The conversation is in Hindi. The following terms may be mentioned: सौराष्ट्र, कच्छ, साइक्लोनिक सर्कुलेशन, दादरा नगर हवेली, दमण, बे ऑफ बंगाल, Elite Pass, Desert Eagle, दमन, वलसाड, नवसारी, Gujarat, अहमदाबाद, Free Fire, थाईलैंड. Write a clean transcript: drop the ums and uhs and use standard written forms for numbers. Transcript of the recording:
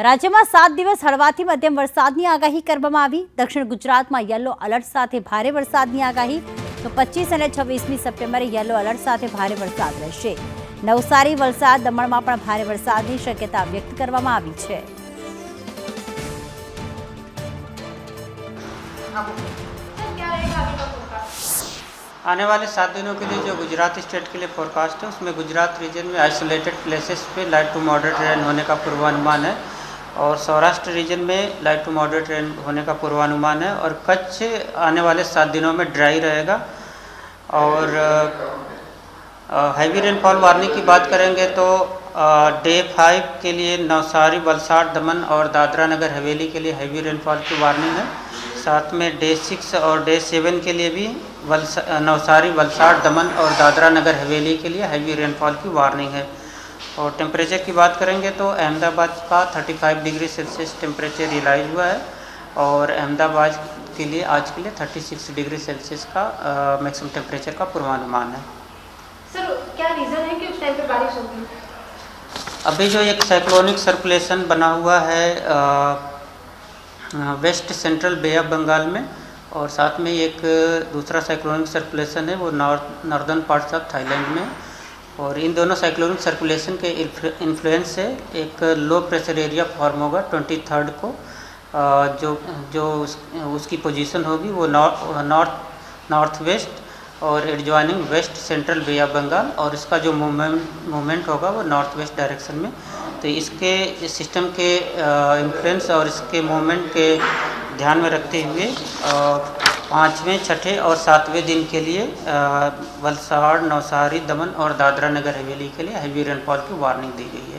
राज्य में 7 दिवस हळवाथी मध्यम वरसाद की आगाही करवामां आवी। दक्षिण गुजरात में येलो अलर्ट साथ भारे वरसाद की आगाही। तो 25 और 26 सप्टेम्बरे येलो अलर्ट साथ भारे वरसाद रहेशे। नवसारी वलसाड दमण में भारे वरसाद की शक्यता व्यक्त करवामां आवी छे। आने वाले 7 दिनों के लिए जो गुजरात स्टेट के लिए फोरकास्ट है, उसमें गुजरात रीजन में आइसोलेटेड प्लेसेस पे लाइट टू मॉडरेट रेन होने का पूर्वानुमान है और सौराष्ट्र रीजन में लाइट टू मॉडरेट रेन होने का पूर्वानुमान है। और कच्छ आने वाले 7 दिनों में ड्राई रहेगा। और हैवी रेनफॉल वार्निंग की बात करेंगे तो डे 5 के लिए नवसारी, वलसाड, दमन और दादरा नगर हवेली के लिए हैवी रेनफॉल की वार्निंग है। साथ में डे 6 और डे 7 के लिए भी नवसारी, वलसाड, दमन और दादरा नगर हवेली के लिए हैवी रेनफॉल की वार्निंग है। और टेम्परेचर की बात करेंगे तो अहमदाबाद का 35 डिग्री सेल्सियस टेम्परेचर रियलाइज हुआ है और अहमदाबाद के लिए आज के लिए 36 डिग्री सेल्सियस का मैक्सिमम टेम्परेचर का पूर्वानुमान है। सर, क्या रीज़न है कि उस टाइम पे बारिश होगी? अभी जो एक साइक्लोनिक सर्कुलेशन बना हुआ है west central बे ऑफ बंगाल में, और साथ में एक दूसरा साइक्लोनिक सर्कुलेशन है वो नॉर्दर्न पार्ट्स ऑफ थाईलैंड में। और इन दोनों साइक्लोनिक सर्कुलेशन के इन्फ्लुएंस से एक लो प्रेशर एरिया फॉर्म होगा 23 को। उसकी पोजीशन होगी वो नॉर्थ वेस्ट और adjoining west central बे ऑफ बंगाल, और इसका जो मूवमेंट होगा वो नॉर्थ वेस्ट डायरेक्शन में। तो इसके सिस्टम के इन्फ्लुएंस और इसके मूवमेंट के ध्यान में रखते हुए 5वें, 6ठे और 7वें दिन के लिए वलसाड, नवसारी, दमन और दादरा नगर हवेली के लिए हैवी रेनफॉल की वार्निंग दी गई है।